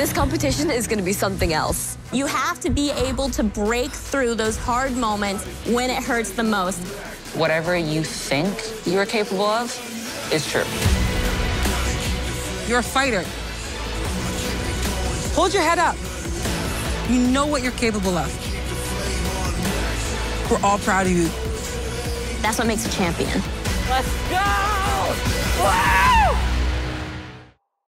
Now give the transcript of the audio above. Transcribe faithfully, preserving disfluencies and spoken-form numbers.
This competition is going to be something else. You have to be able to break through those hard moments when it hurts the most. Whatever you think you're capable of is true. You're a fighter. Hold your head up. You know what you're capable of. We're all proud of you. That's what makes a champion. Let's go! Wow!